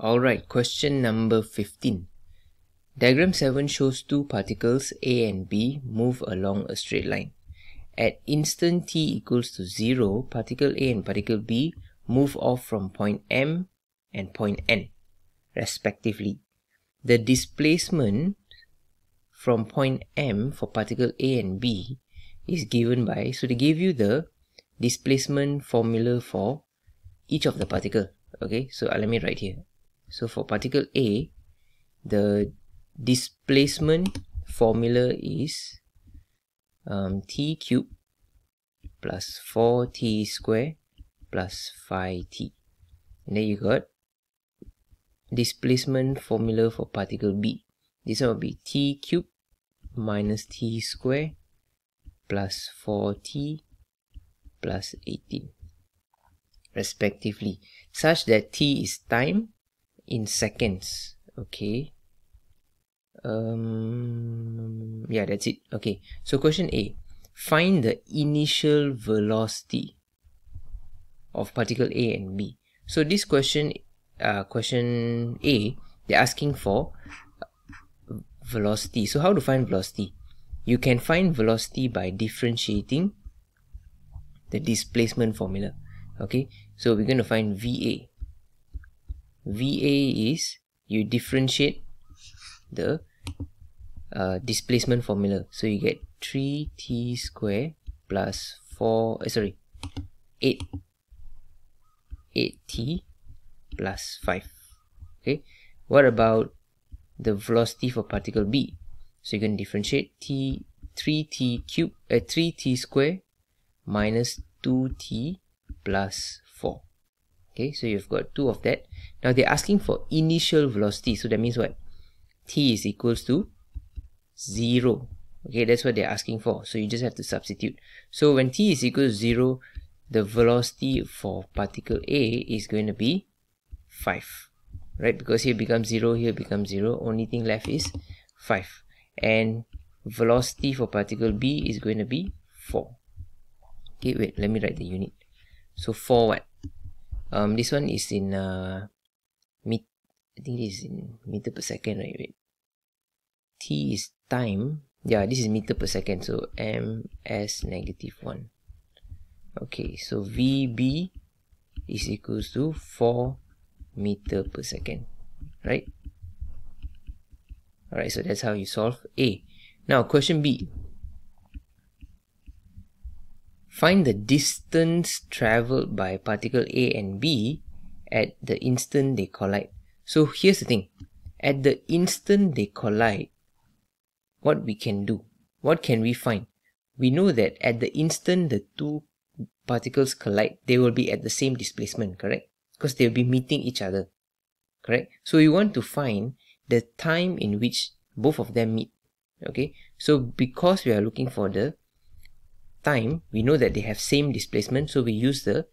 Alright, question number 15. Diagram 7 shows two particles A and B move along a straight line. At instant t equals to 0, particle A and particle B move off from point M and point N, respectively. The displacement from point M for particle A and B is given by, so they gave you the displacement formula for each of the particle. Okay, so let me write here. So for particle A, the displacement formula is t cubed plus 4t squared plus 5t. And then you got displacement formula for particle B. This one will be t cubed minus t squared plus 4t plus 18, respectively, such that t is time in seconds. Okay. Yeah, that's it. Okay, so question A, find the initial velocity of particle A and B. So this question, question A, they're asking for velocity. So how to find velocity? You can find velocity by differentiating the displacement formula. Okay, so we're going to find VA. VA is, you differentiate the displacement formula, so you get 3t squared plus 8t plus 5. Okay, what about the velocity for particle B? So you can differentiate 3t squared minus 2t plus 4. Okay, so you've got two of that. Now they're asking for initial velocity, so that means what? T is equals to 0. Okay, that's what they're asking for, so you just have to substitute. So when t is equal to 0, the velocity for particle A is going to be 5, right? Because here becomes 0, here becomes 0, only thing left is 5. And velocity for particle B is going to be 4. Okay, wait, let me write the unit. So 4 what? This one is in I think this is in meter per second, right? Wait. T is time. Yeah, this is meter per second. So ms negative 1. Okay, so VB is equals to 4 meter per second, right? Alright, so that's how you solve A. Now, question B. Find the distance traveled by particle A and B at the instant they collide. So here's the thing, at the instant they collide, what we can do, what can we find? We know that at the instant the two particles collide, they will be at the same displacement, correct? Because they will be meeting each other, correct? So we want to find the time in which both of them meet, okay? So because we are looking for the time, we know that they have same displacement, so we use the,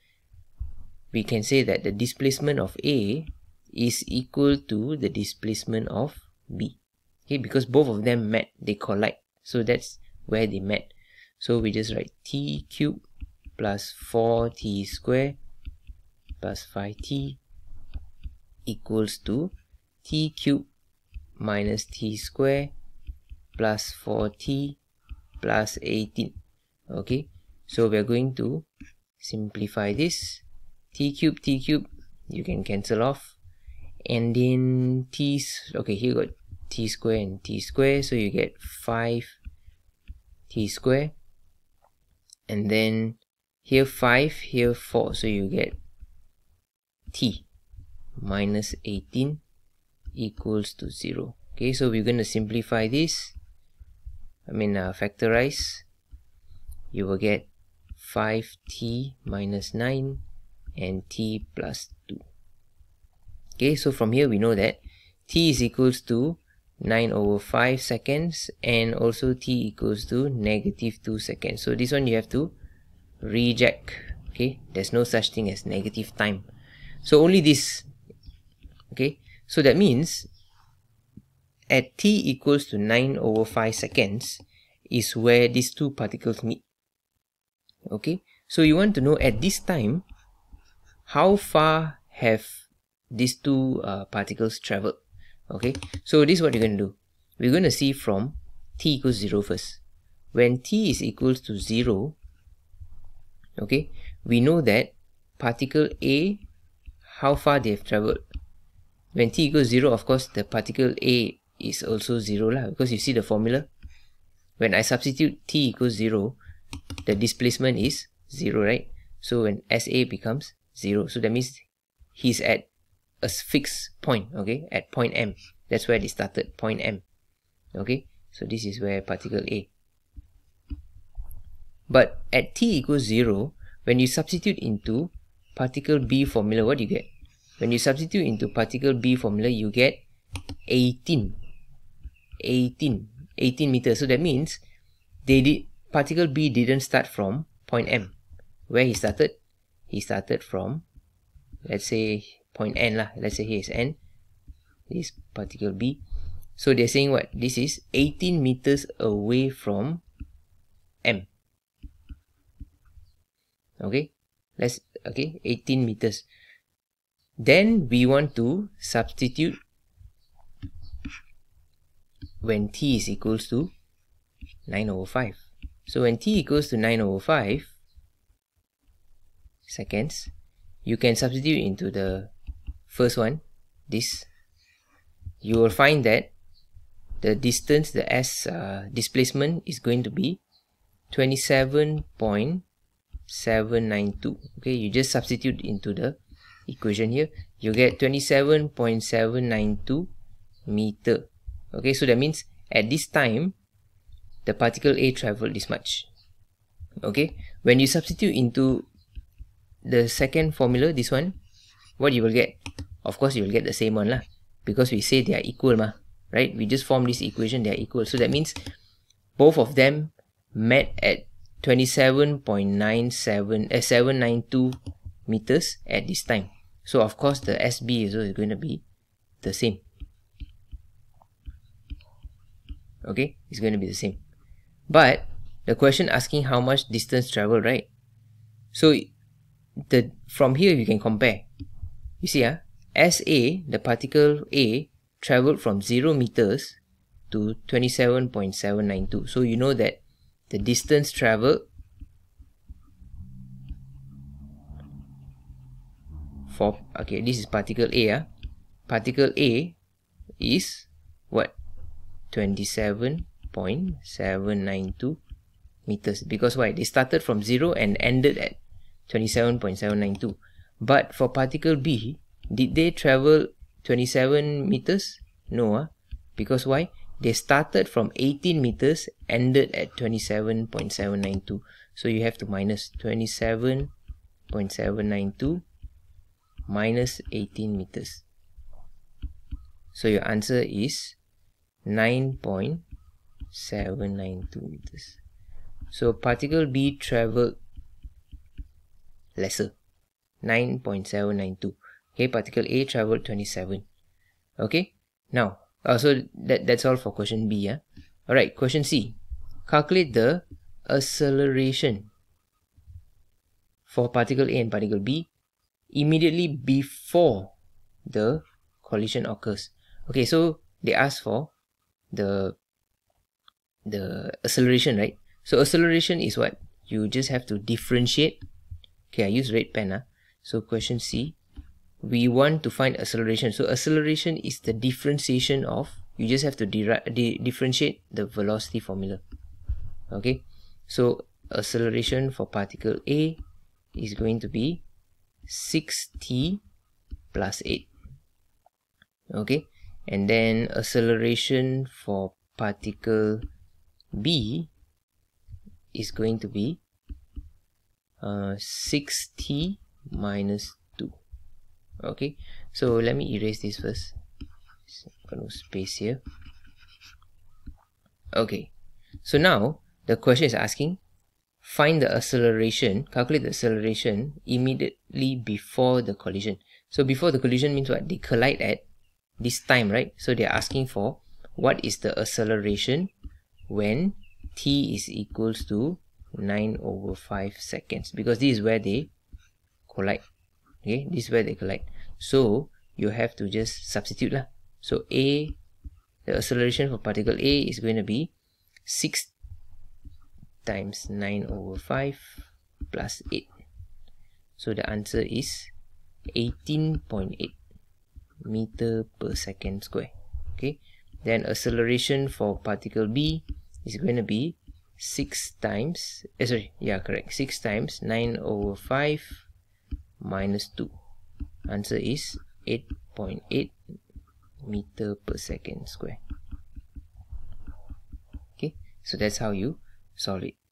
we can say that the displacement of A is equal to the displacement of B. Okay, because both of them met, they collide. So that's where they met. So we just write t cubed plus 4t squared plus 5t equals to t cubed minus t squared plus 4t plus 18. Okay, so we're going to simplify this. T cubed, you can cancel off. And then t, okay, here got t square and t square, so you get 5t square, and then here 5, here 4, so you get t minus 18 equals to 0. Okay, so we're going to simplify this, factorize. You will get 5t minus 9 and t plus 2. Okay, so from here we know that t is equals to 9 over 5 seconds and also t equals to negative 2 seconds. So this one you have to reject. Okay, there's no such thing as negative time. So only this. Okay, so that means at t equals to 9 over 5 seconds is where these two particles meet. Okay, so you want to know at this time how far have these two particles traveled. Okay, so this is what you're going to do. We're going to see from t equals 0 first. When t is equals to 0, okay, we know that particle A, how far they have traveled. When t equals 0, of course, the particle A is also 0 lah, because you see the formula. When I substitute t equals 0, the displacement is 0, right? So when SA becomes 0, so that means he's at a fixed point, okay, at point M. That's where they started, point M. Okay, so this is where particle A. But at t equals 0, when you substitute into particle B formula, what do you get? When you substitute into particle B formula, you get 18 meters. So that means they did, particle B didn't start from point M. Where he started? He started from, let's say, point N lah. Let's say here is N. This particle B. So they're saying what? This is 18 meters away from M. Okay, let's, okay, 18 meters. Then we want to substitute when t is equals to 9 over 5. So when t equals to 9 over 5 seconds, you can substitute into the first one, this. You will find that the distance, the S displacement is going to be 27.792. Okay, you just substitute into the equation here, you get 27.792 meter. Okay, so that means at this time, the particle A traveled this much. Okay, when you substitute into the second formula, this one, what you will get? Of course, you will get the same one lah, because we say they are equal ma, right? We just form this equation, they are equal. So that means both of them met at 27.792 meters at this time. So of course the SB is going to be the same. Okay, it's going to be the same. But the question asking how much distance traveled, right? So the from here you can compare. You see, SA, the particle A, traveled from 0 meters to 27.792. So you know that the distance traveled for, okay, this is particle A. Particle A is what? 27.792 meters. Because why? They started from 0 and ended at 27.792. But for particle B, did they travel 27 meters? No. Because why? They started from 18 meters, ended at 27.792. So you have to minus 27.792 minus 18 meters. So your answer is 9.792 meters. So particle B traveled lesser, 9.792. Okay, particle A traveled 27. Okay, now so that's all for question B. Alright, question C. Calculate the acceleration for particle A and particle B immediately before the collision occurs. Okay, so they ask for the acceleration, right? So acceleration is what? You just have to differentiate. Okay, I use red pen. So question C, we want to find acceleration. So acceleration is the differentiation of, you just have to differentiate the velocity formula. Okay, so acceleration for particle A is going to be 6t plus 8. Okay, and then acceleration for particle B is going to be 6t minus 2. Okay, so let me erase this first. So I'm going to space here. Okay, so now the question is asking, find the acceleration, calculate the acceleration immediately before the collision. So before the collision means what? They collide at this time, right? So they're asking for what is the acceleration when t is equals to 9 over 5 seconds, because this is where they collide. Okay, this is where they collide. So you have to just substitute lah. So A, the acceleration for particle A is going to be 6 times 9 over 5 plus 8. So the answer is 18.8 meter per second square. Okay. Then acceleration for particle B is going to be 6 times 9 over 5 minus 2. Answer is 8.8 meter per second square. Okay, so that's how you solve it.